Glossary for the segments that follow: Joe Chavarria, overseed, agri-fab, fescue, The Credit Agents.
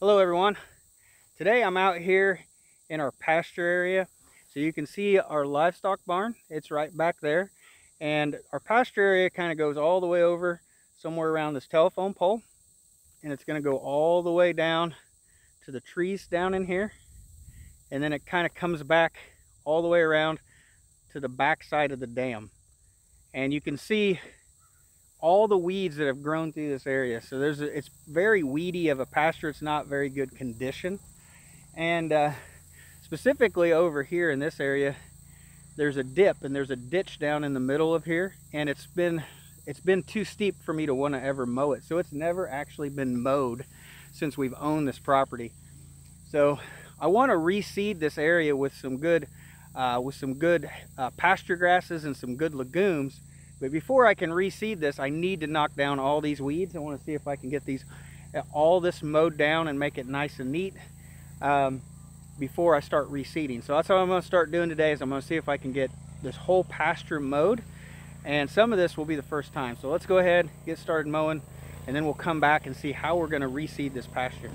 Hello everyone. Today I'm out here in our pasture area. So you can see our livestock barn, it's right back there. And our pasture area kind of goes all the way over somewhere around this telephone pole. And it's going to go all the way down to the trees down in here. And then it kind of comes back all the way around to the back side of the dam. And you can see all the weeds that have grown through this area. So it's very weedy of a pasture. It's not very good condition. And specifically over here in this area, there's a dip and there's a ditch down in the middle of here. And it's been too steep for me to want to ever mow it. So it's never actually been mowed since we've owned this property. So I want to reseed this area with some good pasture grasses and some good legumes. But before I can reseed this, I need to knock down all these weeds. I want to see if I can get all this mowed down and make it nice and neat before I start reseeding. So that's what I'm going to start doing today, is I'm going to see if I can get this whole pasture mowed. And some of this will be the first time. So let's go ahead, get started mowing, and then we'll come back and see how we're going to reseed this pasture.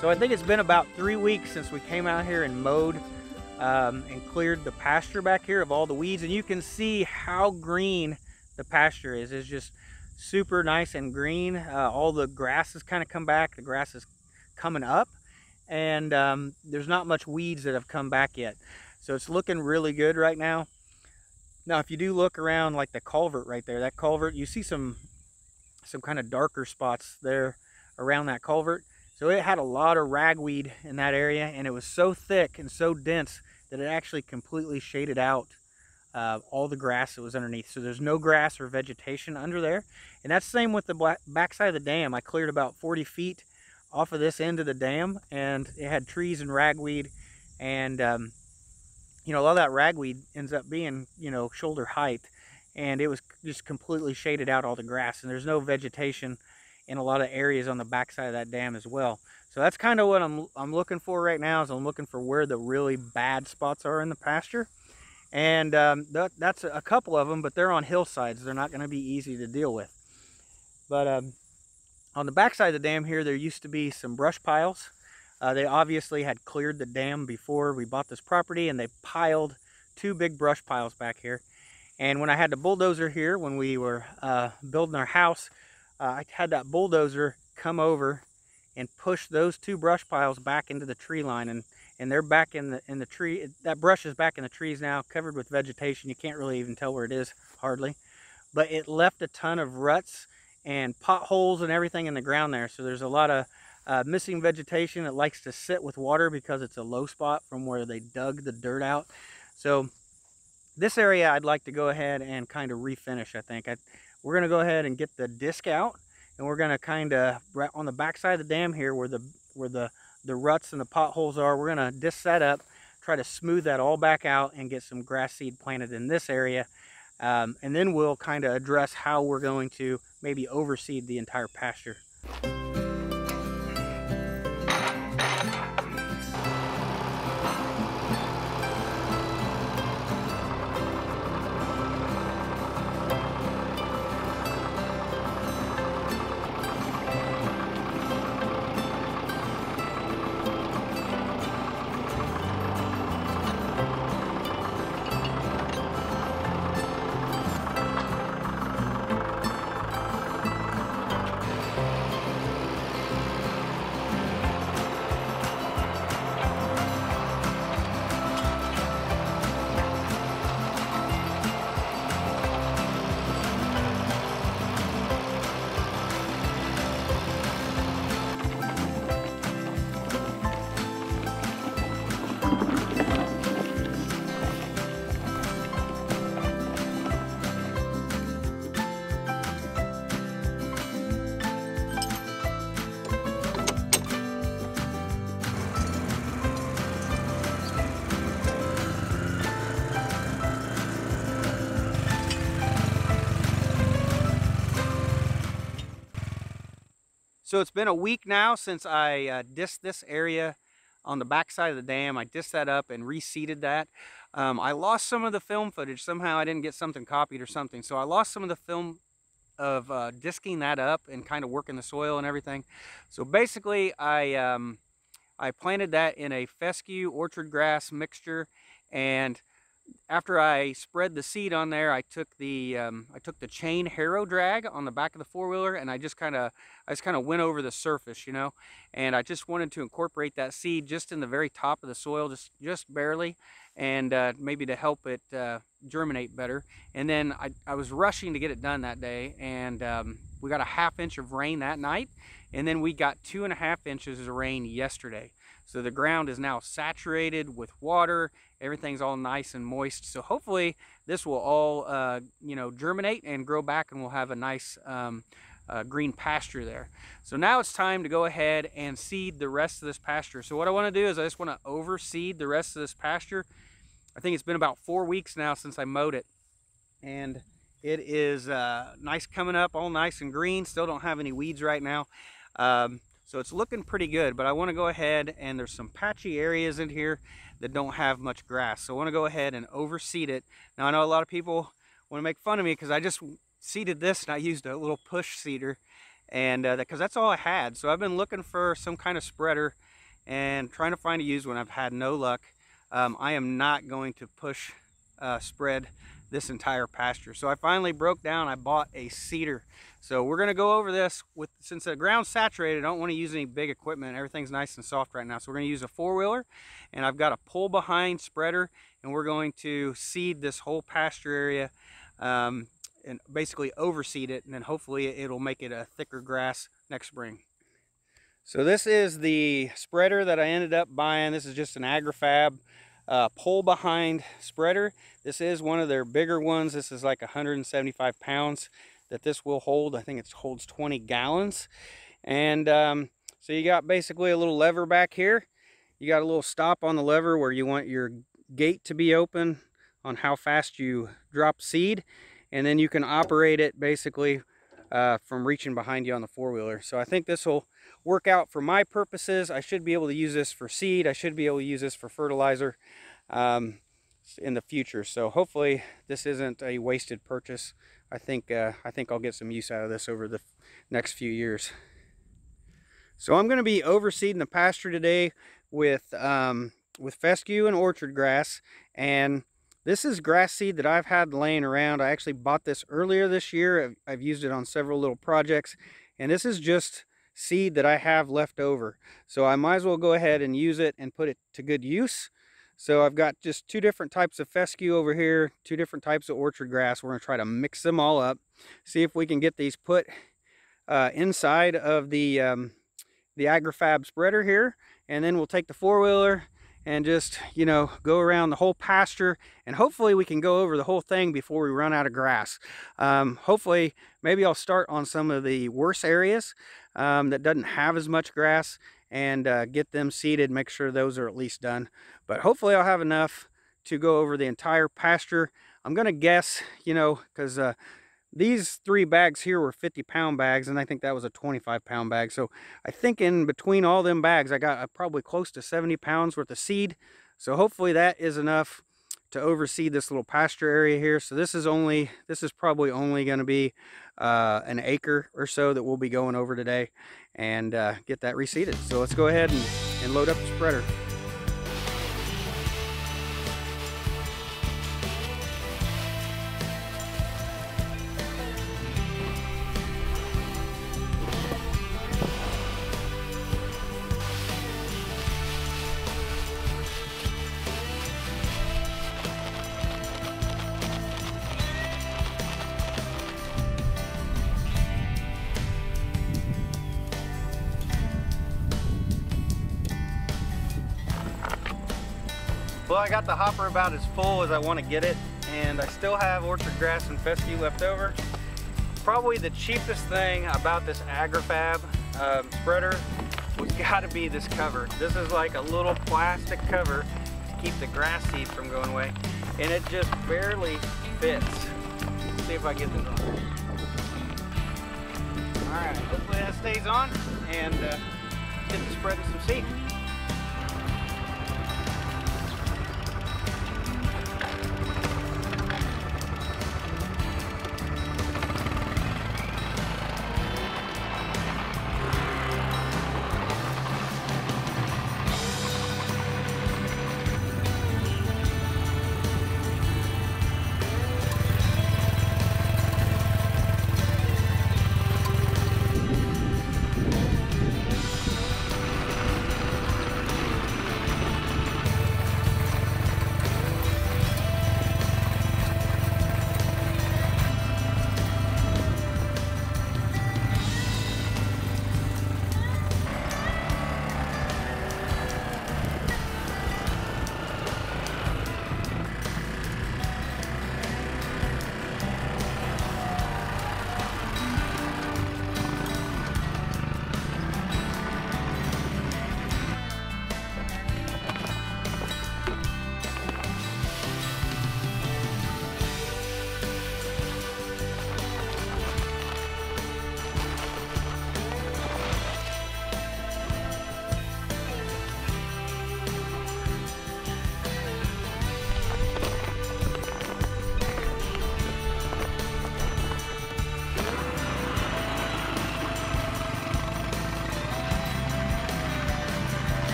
So I think it's been about 3 weeks since we came out here and mowed and cleared the pasture back here of all the weeds. And you can see how green the pasture is. It's just super nice and green. All the grass has kind of come back. The grass is coming up. And there's not much weeds that have come back yet. So it's looking really good right now. Now, if you do look around, like the culvert right there, that culvert, you see some kind of darker spots there around that culvert. So it had a lot of ragweed in that area, and it was so thick and so dense that it actually completely shaded out all the grass that was underneath. So there's no grass or vegetation under there. And that's same with the backside of the dam. I cleared about 40 feet off of this end of the dam, and it had trees and ragweed. And, you know, a lot of that ragweed ends up being, you know, shoulder height. And it was just completely shaded out all the grass, and there's no vegetation in a lot of areas on the backside of that dam as well. So that's kind of what I'm looking for right now, is I'm looking for where the really bad spots are in the pasture. And that's a couple of them, but they're on hillsides. They're not going to be easy to deal with. But on the backside of the dam here, there used to be some brush piles. They obviously had cleared the dam before we bought this property, and they piled two big brush piles back here. And when I had the bulldozer here, when we were building our house, I had that bulldozer come over and push those two brush piles back into the tree line, and they're back in the tree. That brush is back in the trees now, covered with vegetation. You can't really even tell where it is, hardly. But it left a ton of ruts and potholes and everything in the ground there. So there's a lot of missing vegetation. It likes to sit with water because it's a low spot from where they dug the dirt out. So this area I'd like to go ahead and kind of refinish, I think. We're going to go ahead and get the disc out and we're going to kind of, right on the back side of the dam here where the ruts and the potholes are, we're going to disc that up, try to smooth that all back out and get some grass seed planted in this area. And then we'll kind of address how we're going to maybe overseed the entire pasture. So it's been a week now since I disced this area on the back side of the dam. I disced that up and reseeded that. I lost some of the film footage. Somehow I didn't get something copied or something. So I lost some of the film of disking that up and kind of working the soil and everything. So basically I planted that in a fescue orchard grass mixture, and after I spread the seed on there, I took the chain harrow drag on the back of the four-wheeler, and I just kind of went over the surface, you know, and I just wanted to incorporate that seed just in the very top of the soil, just barely, and maybe to help it germinate better. And then I was rushing to get it done that day, and we got a ½ inch of rain that night, and then we got 2.5 inches of rain yesterday. So the ground is now saturated with water. Everything's all nice and moist. So hopefully this will all, you know, germinate and grow back, and we'll have a nice green pasture there. So now it's time to go ahead and seed the rest of this pasture. So what I want to do is I just want to overseed the rest of this pasture. I think it's been about 4 weeks now since I mowed it, and it is nice coming up, all nice and green. Still don't have any weeds right now. So it's looking pretty good, but I want to go ahead, and there's some patchy areas in here that don't have much grass. So I want to go ahead and overseed it. Now I know a lot of people want to make fun of me because I just seeded this and I used a little push seeder, and because that's all I had. So I've been looking for some kind of spreader and trying to find a used one. I've had no luck. I am not going to push spread this entire pasture. So I finally broke down, I bought a seeder. So we're gonna go over this with, since the ground's saturated, I don't wanna use any big equipment. Everything's nice and soft right now. So we're gonna use a four-wheeler, and I've got a pull behind spreader, and we're going to seed this whole pasture area and basically overseed it, and then hopefully it'll make it a thicker grass next spring. So this is the spreader that I ended up buying. This is just an agri-fab pull behind spreader. This is one of their bigger ones. This is like 175 pounds that this will hold. I think it holds 20 gallons. And so you got basically a little lever back here. You got a little stop on the lever where you want your gate to be open on how fast you drop seed. And then you can operate it basically from reaching behind you on the four-wheeler. So I think this will work out for my purposes. I should be able to use this for seed. I should be able to use this for fertilizer in the future. So hopefully this isn't a wasted purchase. I think I'll get some use out of this over the next few years. So I'm going to be overseeding the pasture today with fescue and orchard grass, and this is grass seed that I've had laying around. I actually bought this earlier this year. I've used it on several little projects, and this is just seed that I have left over. So I might as well go ahead and use it and put it to good use. So I've got just 2 different types of fescue over here, 2 different types of orchard grass. We're gonna try to mix them all up, see if we can get these put inside of the agri-fab spreader here, and then we'll take the four-wheeler and just, you know, go around the whole pasture, and hopefully we can go over the whole thing before we run out of grass. Hopefully, maybe I'll start on some of the worst areas that doesn't have as much grass and get them seeded, make sure those are at least done. But hopefully I'll have enough to go over the entire pasture. I'm gonna guess, you know, because these three bags here were 50-pound bags, and I think that was a 25-pound bag. So I think in between all them bags, I got probably close to 70 pounds worth of seed. So hopefully that is enough to overseed this little pasture area here. So this is probably only going to be an acre or so that we'll be going over today and get that reseeded. So let's go ahead and load up the spreader. Well, I got the hopper about as full as I want to get it, and I still have orchard grass and fescue left over. Probably the cheapest thing about this agri-fab spreader was gotta be this cover. This is like a little plastic cover to keep the grass seed from going away, and it just barely fits. Let's see if I get this on. All right, hopefully that stays on, and get to spreading some seed.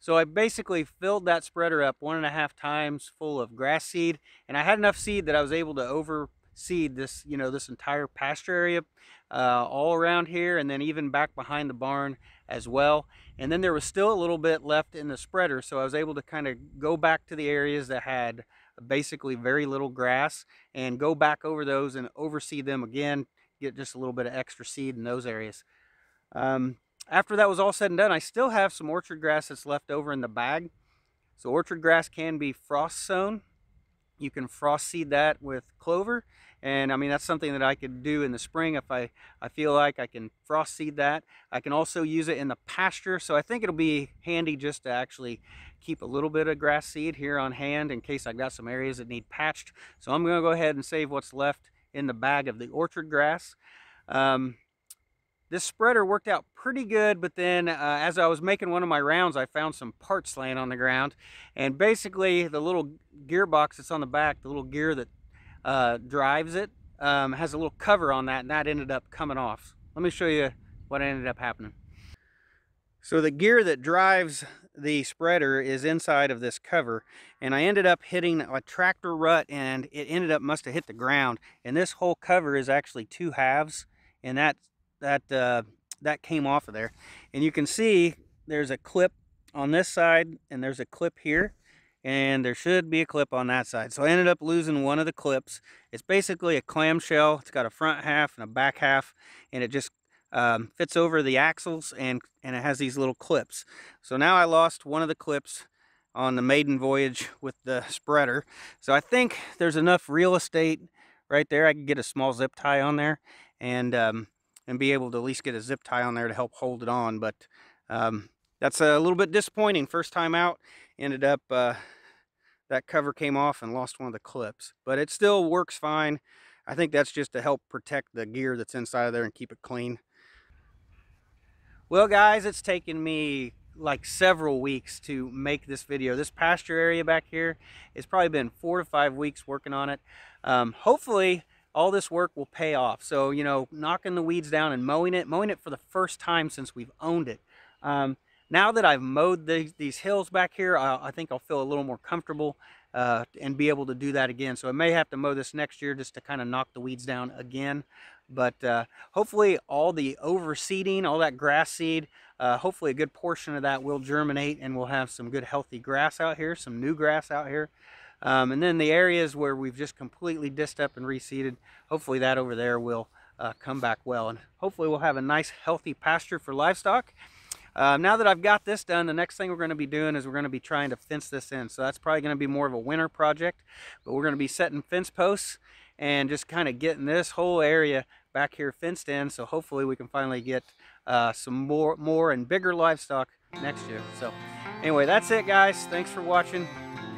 So I basically filled that spreader up 1.5 times full of grass seed, and I had enough seed that I was able to overseed this, you know, this entire pasture area all around here, and then even back behind the barn as well. And then there was still a little bit left in the spreader, so I was able to kind of go back to the areas that had basically very little grass and go back over those and overseed them again, get just a little bit of extra seed in those areas. After that was all said and done, I still have some orchard grass that's left over in the bag. So orchard grass can be frost sown. You can frost seed that with clover. And I mean, that's something that I could do in the spring if I feel like I can frost seed that. I can also use it in the pasture. So I think it'll be handy just to actually keep a little bit of grass seed here on hand in case I've got some areas that need patched. So I'm gonna go ahead and save what's left in the bag of the orchard grass. This spreader worked out pretty good, but then as I was making one of my rounds, I found some parts laying on the ground. And basically, the little gearbox that's on the back, the little gear that drives it, has a little cover on that, and that ended up coming off. Let me show you what ended up happening. So the gear that drives the spreader is inside of this cover, and I ended up hitting a tractor rut, and it ended up must have hit the ground. And this whole cover is actually two halves, and that came off of there. And you can see there's a clip on this side, and there's a clip here, and there should be a clip on that side. So I ended up losing one of the clips. It's basically a clamshell. It's got a front half and a back half, and it just fits over the axles, and it has these little clips. So now I lost one of the clips on the maiden voyage with the spreader. So I think there's enough real estate right there. I can get a small zip tie on there, and be able to at least get a zip tie on there to help hold it on. But that's a little bit disappointing. First time out, ended up that cover came off and lost one of the clips, but it still works fine. I think that's just to help protect the gear that's inside of there and keep it clean. Well guys, it's taken me like several weeks to make this video. This pasture area back here, it's probably been 4 to 5 weeks working on it. Hopefully all this work will pay off. So, you know, knocking the weeds down and mowing it for the first time since we've owned it. Now that I've mowed these hills back here, I think I'll feel a little more comfortable and be able to do that again. So I may have to mow this next year just to kind of knock the weeds down again. But hopefully all the overseeding, all that grass seed, hopefully a good portion of that will germinate, and we'll have some good healthy grass out here, some new grass out here. And then the areas where we've just completely dissed up and reseeded, hopefully that over there will come back well. And hopefully we'll have a nice healthy pasture for livestock. Now that I've got this done, the next thing we're going to be doing is we're going to be trying to fence this in. So that's probably going to be more of a winter project, but we're going to be setting fence posts and just kind of getting this whole area back here fenced in. So hopefully we can finally get some more and bigger livestock next year. So anyway, that's it guys. Thanks for watching.